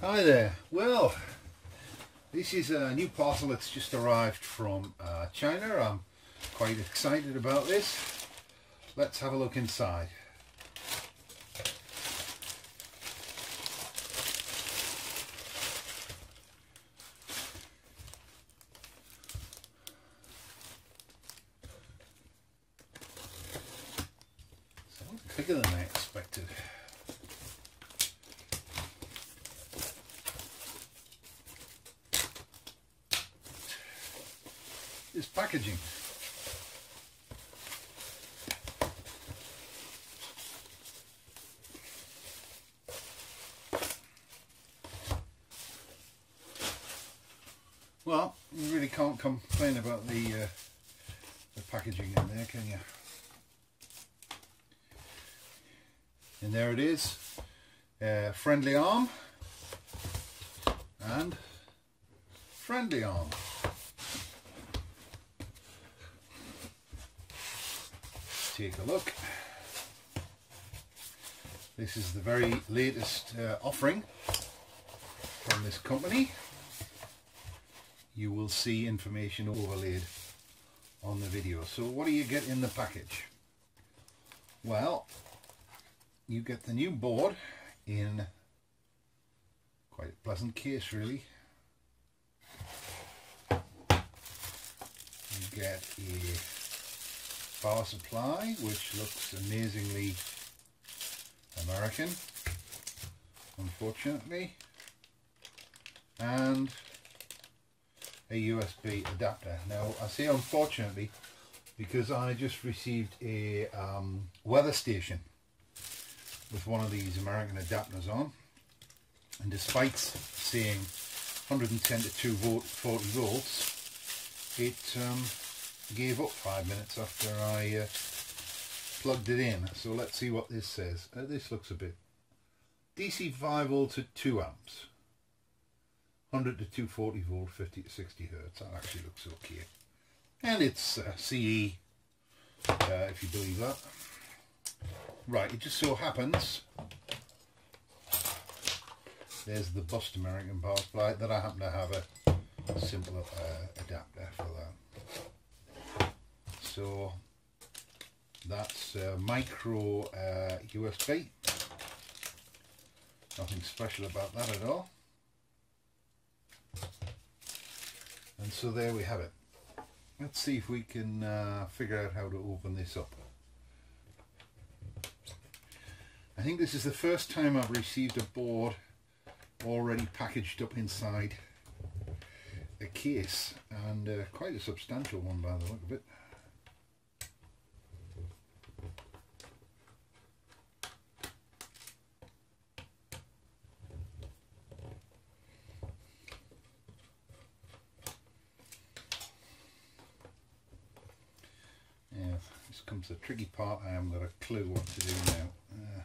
Hi there. Well, this is a new parcel that's just arrived from China. I'm quite excited about this. Let's have a look inside. It's a lot bigger than I expected. Is packaging. Well, you really can't complain about the packaging in there, can you? And there it is, FriendlyARM and FriendlyARM. Take a look. This is the very latest offering from this company. You will see information overlaid on the video. So what do you get in the package? Well, you get the new board in quite a pleasant case, really. You get a power supply, which looks amazingly American, unfortunately, and a USB adapter. Now, I say unfortunately because I just received a weather station with one of these American adapters on, and despite saying 110 to 240 volts, it gave up 5 minutes after I plugged it in. So let's see what this says. This looks a bit. DC 5 volts at 2 amps. 100 to 240 volt, 50 to 60 hertz. That actually looks okay. And it's CE, if you believe that. Right, it just so happens. There's the bust American power supply that I happen to have a simple adapter for that. So that's micro USB, nothing special about that at all. And so there we have it. Let's see if we can figure out how to open this up. I think this is the first time I've received a board already packaged up inside a case, and quite a substantial one by the look of it. Comes the tricky part. I haven't got a clue what to do now.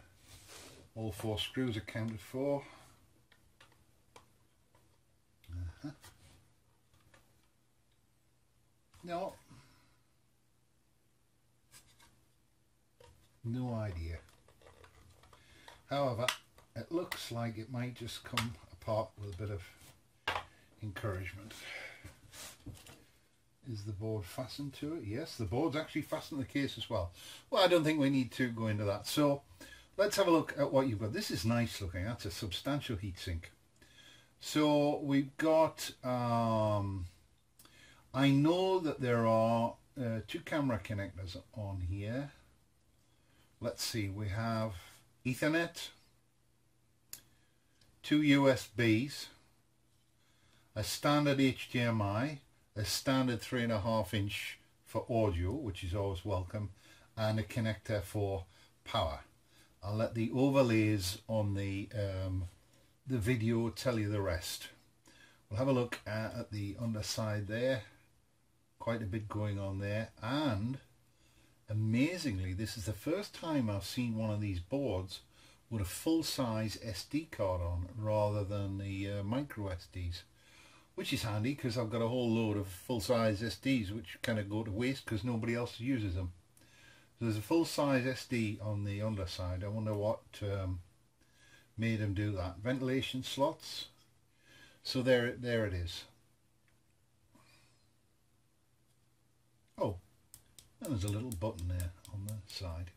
All four screws are accounted for. No idea. However, it looks like it might just come apart with a bit of encouragement. Is the board fastened to it? Yes, the board's actually fastened to the case as well. Well, I don't think we need to go into that. So let's have a look at what you've got. This is nice looking. That's a substantial heatsink. So we've got, I know that there are two camera connectors on here. Let's see, we have Ethernet, two USBs, a standard HDMI, a standard 3.5-inch for audio, which is always welcome, and a connector for power. I'll let the overlays on the video tell you the rest. We'll have a look at the underside there. Quite a bit going on there, and amazingly, this is the first time I've seen one of these boards with a full-size SD card on rather than the micro SDs. Which is handy because I've got a whole load of full-size SDs which kind of go to waste because nobody else uses them. So there's a full-size SD on the underside. I wonder what made them do that. Ventilation slots. So there it is. Oh, and there's a little button there on the side.